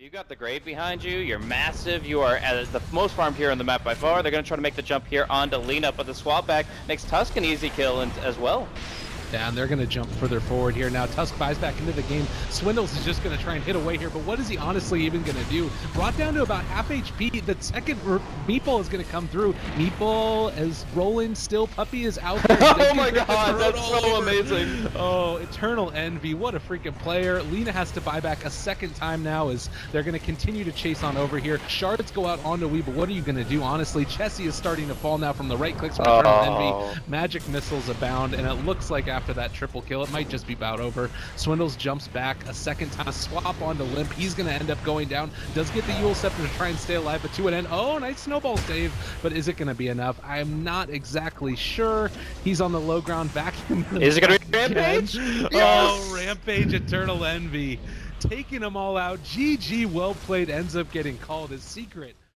You got the grave behind you, you're massive, you are as the most farmed here on the map by far. They're going to try to make the jump here onto Lina, but the swap back makes Tusk an easy kill as well. Down, they're going to jump further forward here now. Tusk buys back into the game. Swindles is just going to try and hit away here, but what is he honestly even going to do? Brought down to about half HP. The second Meepo is going to come through. Meepo is rolling still. Puppy is out there. Oh my god, that's so amazing. Oh, Eternal Envy, what a freaking player. Lina has to buy back a second time now as they're going to continue to chase on over here. Shards go out onto Weeb, but what are you going to do, honestly? Chessie is starting to fall now from the right clicks from Eternal Envy. Magic missiles abound, and it looks like after that triple kill, it might just be about over. Swindles jumps back a second time, swap onto Limp. He's going to end up going down. Does get the Eul's Scepter to try and stay alive, but to an end. Oh, nice snowball save, but is it going to be enough? I'm not exactly sure. He's on the low ground back. Is it going to be Rampage? Yes! Oh, Rampage Eternal Envy. Taking them all out. GG, well played, ends up getting called as Secret.